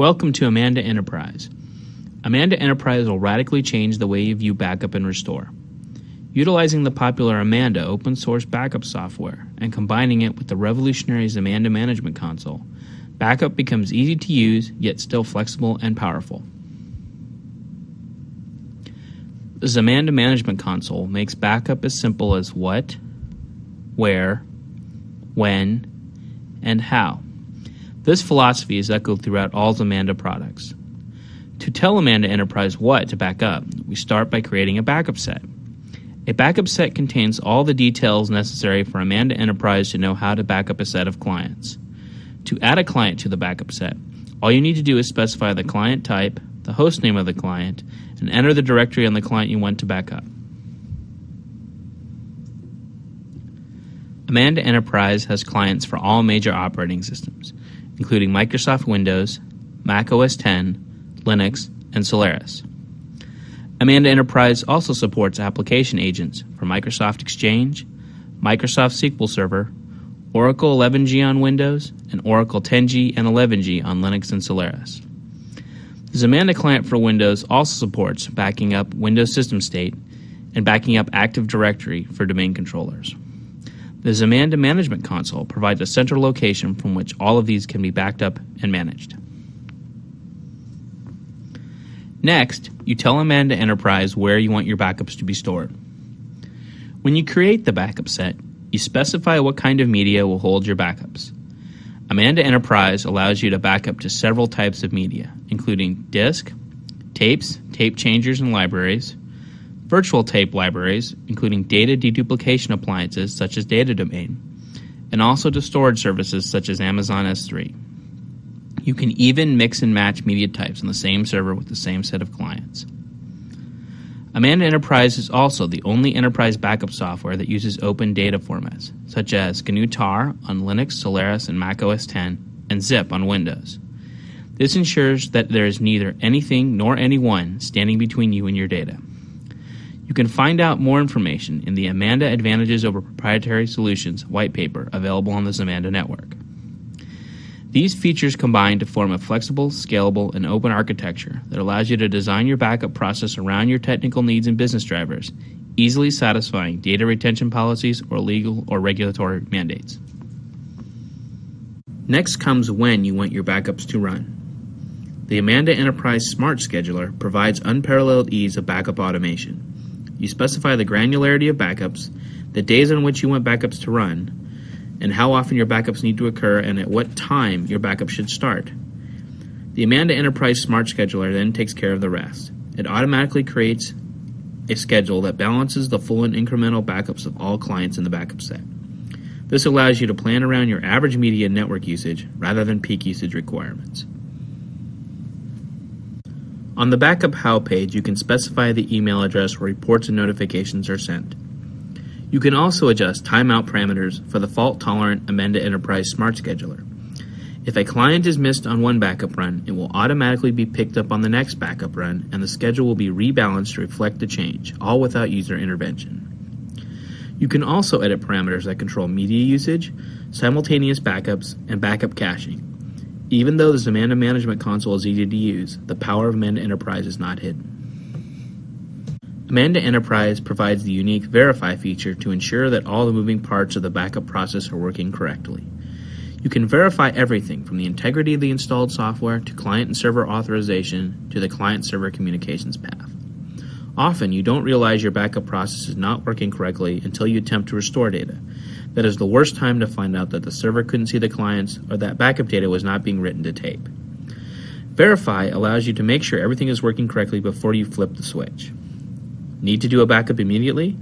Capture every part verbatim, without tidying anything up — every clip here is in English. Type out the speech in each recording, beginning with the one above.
Welcome to Amanda Enterprise. Amanda Enterprise will radically change the way you view backup and restore. Utilizing the popular Amanda open source backup software and combining it with the revolutionary Zmanda Management Console, backup becomes easy to use yet still flexible and powerful. The Zmanda Management Console makes backup as simple as what, where, when, and how. This philosophy is echoed throughout all Zmanda products. To tell Amanda Enterprise what to back up, we start by creating a backup set. A backup set contains all the details necessary for Amanda Enterprise to know how to back up a set of clients. To add a client to the backup set, all you need to do is specify the client type, the host name of the client, and enter the directory on the client you want to back up. Amanda Enterprise has clients for all major operating systems, including Microsoft Windows, Mac O S X, Linux, and Solaris. Amanda Enterprise also supports application agents for Microsoft Exchange, Microsoft S Q L Server, Oracle eleven G on Windows, and Oracle ten G and eleven G on Linux and Solaris. The Zmanda client for Windows also supports backing up Windows system state and backing up Active Directory for domain controllers. The Zmanda Management Console provides a central location from which all of these can be backed up and managed. Next, you tell Amanda Enterprise where you want your backups to be stored. When you create the backup set, you specify what kind of media will hold your backups. Amanda Enterprise allows you to back up to several types of media, including disk, tapes, tape changers and libraries, virtual tape libraries, including data deduplication appliances such as Data Domain, and also to storage services such as Amazon S three. You can even mix and match media types on the same server with the same set of clients. Amanda Enterprise is also the only enterprise backup software that uses open data formats, such as G N U tar on Linux, Solaris, and Mac O S X, and zip on Windows. This ensures that there is neither anything nor anyone standing between you and your data. You can find out more information in the Amanda Advantages Over Proprietary Solutions white paper available on the Zmanda Network. These features combine to form a flexible, scalable, and open architecture that allows you to design your backup process around your technical needs and business drivers, easily satisfying data retention policies or legal or regulatory mandates. Next comes when you want your backups to run. The Amanda Enterprise Smart Scheduler provides unparalleled ease of backup automation. You specify the granularity of backups, the days on which you want backups to run, and how often your backups need to occur and at what time your backup should start. The Amanda Enterprise Smart Scheduler then takes care of the rest. It automatically creates a schedule that balances the full and incremental backups of all clients in the backup set. This allows you to plan around your average media and network usage rather than peak usage requirements. On the Backup How page, you can specify the email address where reports and notifications are sent. You can also adjust timeout parameters for the fault-tolerant Amanda Enterprise Smart Scheduler. If a client is missed on one backup run, it will automatically be picked up on the next backup run, and the schedule will be rebalanced to reflect the change, all without user intervention. You can also edit parameters that control media usage, simultaneous backups, and backup caching. Even though the Zmanda Management Console is easy to use, the power of Amanda Enterprise is not hidden. Amanda Enterprise provides the unique Verify feature to ensure that all the moving parts of the backup process are working correctly. You can verify everything from the integrity of the installed software to client and server authorization to the client-server communications path. Often, you don't realize your backup process is not working correctly until you attempt to restore data. That is the worst time to find out that the server couldn't see the clients or that backup data was not being written to tape. Verify allows you to make sure everything is working correctly before you flip the switch. Need to do a backup immediately?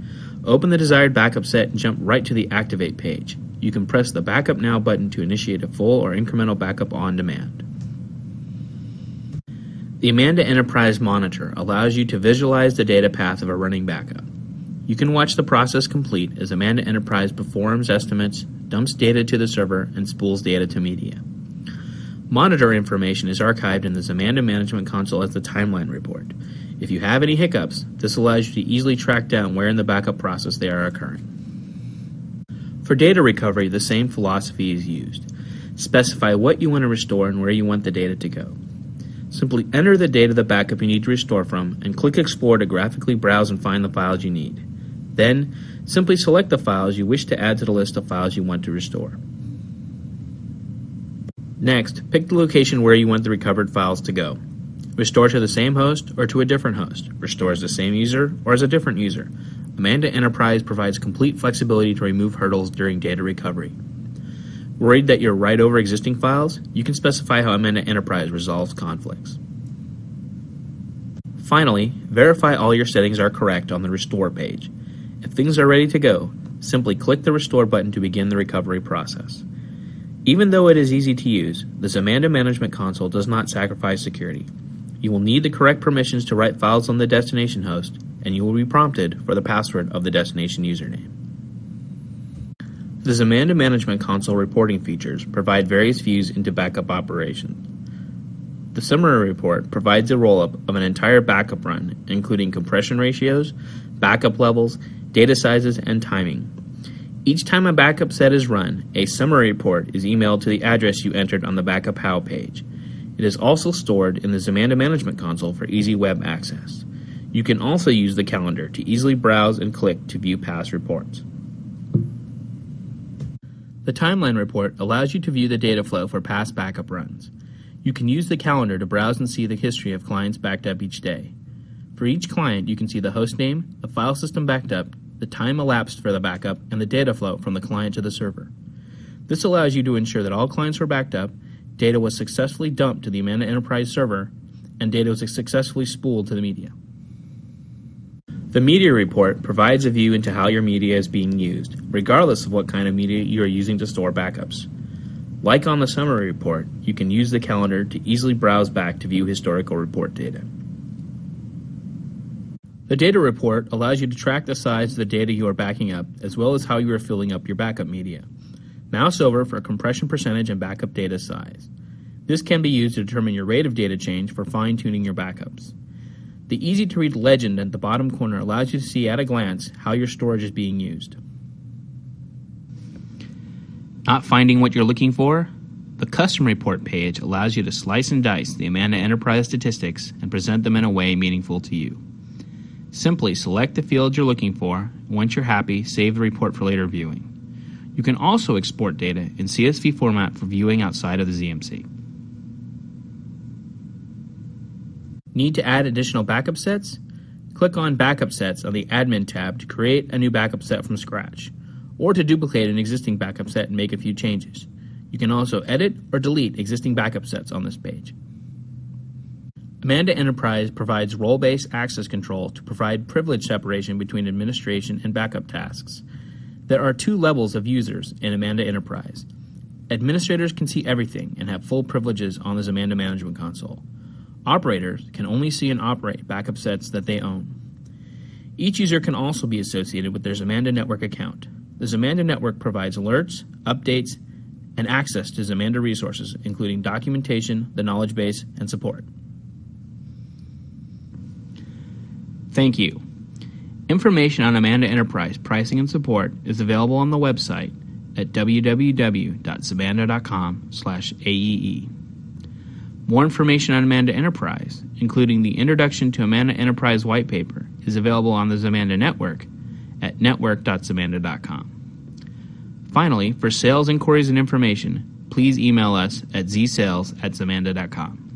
Open the desired backup set and jump right to the Activate page. You can press the Backup Now button to initiate a full or incremental backup on demand. The Amanda Enterprise Monitor allows you to visualize the data path of a running backup. You can watch the process complete as Amanda Enterprise performs estimates, dumps data to the server, and spools data to media. Monitor information is archived in the Zmanda Management Console as the Timeline Report. If you have any hiccups, this allows you to easily track down where in the backup process they are occurring. For data recovery, the same philosophy is used. Specify what you want to restore and where you want the data to go. Simply enter the data of the backup you need to restore from and click Explore to graphically browse and find the files you need. Then, simply select the files you wish to add to the list of files you want to restore. Next, pick the location where you want the recovered files to go. Restore to the same host or to a different host. Restore as the same user or as a different user. Amanda Enterprise provides complete flexibility to remove hurdles during data recovery. Worried that you're right over existing files? You can specify how Amanda Enterprise resolves conflicts. Finally, verify all your settings are correct on the Restore page. If things are ready to go, simply click the Restore button to begin the recovery process. Even though it is easy to use, the Zmanda Management Console does not sacrifice security. You will need the correct permissions to write files on the destination host, and you will be prompted for the password of the destination username. The Zmanda Management Console reporting features provide various views into backup operations. The summary report provides a roll-up of an entire backup run, including compression ratios, backup levels, data sizes, and timing. Each time a backup set is run, a summary report is emailed to the address you entered on the Backup How page. It is also stored in the Zmanda Management Console for easy web access. You can also use the calendar to easily browse and click to view past reports. The timeline report allows you to view the data flow for past backup runs. You can use the calendar to browse and see the history of clients backed up each day. For each client, you can see the host name, the file system backed up, the time elapsed for the backup, and the data flow from the client to the server. This allows you to ensure that all clients were backed up, data was successfully dumped to the Amanda Enterprise server, and data was successfully spooled to the media. The media report provides a view into how your media is being used, regardless of what kind of media you are using to store backups. Like on the summary report, you can use the calendar to easily browse back to view historical report data. The data report allows you to track the size of the data you are backing up, as well as how you are filling up your backup media. Mouse over for compression percentage and backup data size. This can be used to determine your rate of data change for fine-tuning your backups. The easy-to-read legend at the bottom corner allows you to see at a glance how your storage is being used. Not finding what you're looking for? The Custom Report page allows you to slice and dice the Amanda Enterprise statistics and present them in a way meaningful to you. Simply select the field you're looking for, and once you're happy, save the report for later viewing. You can also export data in C S V format for viewing outside of the Z M C. Need to add additional backup sets? Click on Backup Sets on the Admin tab to create a new backup set from scratch, or to duplicate an existing backup set and make a few changes. You can also edit or delete existing backup sets on this page. Amanda Enterprise provides role-based access control to provide privilege separation between administration and backup tasks. There are two levels of users in Amanda Enterprise. Administrators can see everything and have full privileges on the Zmanda Management Console. Operators can only see and operate backup sets that they own. Each user can also be associated with their Zmanda Network account. The Zmanda Network provides alerts, updates, and access to Zmanda resources, including documentation, the knowledge base, and support. Thank you. Information on Amanda Enterprise pricing and support is available on the website at w w w dot zmanda dot com slash A E E. More information on Amanda Enterprise, including the Introduction to Amanda Enterprise white paper, is available on the Zmanda Network at network dot zmanda dot com. Finally, for sales inquiries and information, please email us at z sales at zmanda dot com.